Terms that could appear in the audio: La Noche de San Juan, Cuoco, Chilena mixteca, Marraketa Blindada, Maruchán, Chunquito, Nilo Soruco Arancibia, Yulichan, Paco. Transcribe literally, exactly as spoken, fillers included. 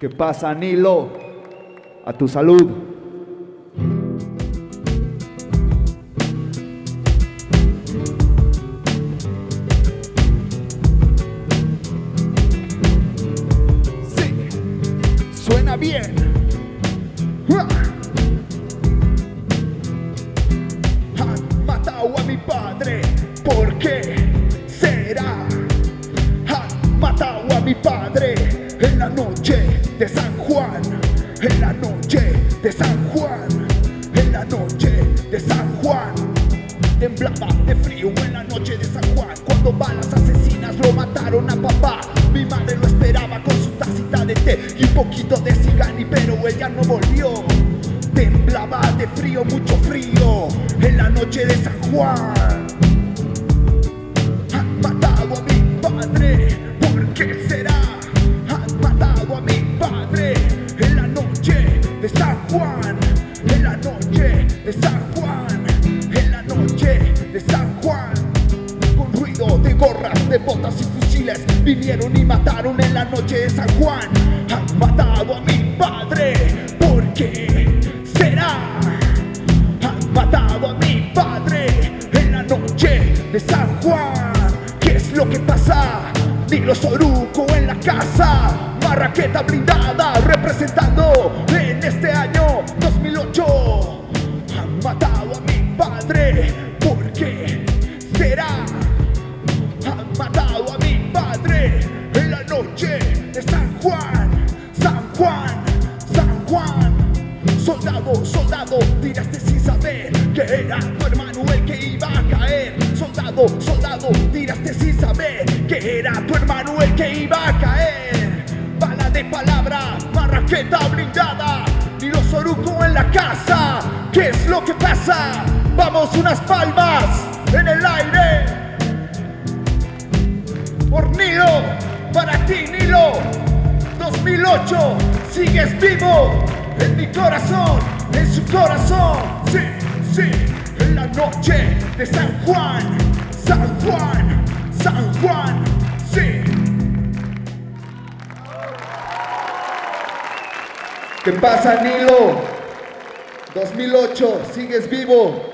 ¿Qué pasa, Nilo? A tu salud. Sí, suena bien. Han matado a mi padre, ¿por qué será? Han matado a mi padre en la noche de San Juan, en la noche de San Juan, en la noche de San Juan. Temblaba de frío en la noche de San Juan, cuando balas asesinas lo mataron a papá. Mi madre lo esperaba con su tacita de té y un poquito de cigani, pero ella no volvió. Temblaba de frío, mucho frío, en la noche de San Juan. Han matado a mi padre, ¿por qué será? Han matado a mi padre en la noche de San Juan, en la noche de San Juan, en la noche de San Juan. Con ruido de gorras, de botas y fusiles vinieron y mataron en la noche de San Juan. Han matado a mi padre, ¿por qué será? Han matado a mi padre en la noche de San Juan. ¿Qué es lo que pasa? Nilo Soruco en la casa, raqueta blindada representando en este año dos mil ocho. Han matado a mi padre, ¿por qué será? Han matado a mi padre en la noche de San Juan, San Juan, San Juan. Soldado, soldado, tiraste sin saber que era tu hermano el que iba a caer. Soldado, soldado, tiraste sin saber que era tu hermano el que iba a caer. Bala de palabra, barraqueta blindada, Nilo Soruco en la casa. ¿Qué es lo que pasa? Vamos, unas palmas en el aire. Por Nilo, para ti, Nilo. dos mil ocho, sigues vivo en mi corazón, en su corazón. Sí, sí, en la noche de San Juan, San Juan, San Juan. Sí. ¿Qué pasa, Nilo? dos mil ocho, sigues vivo.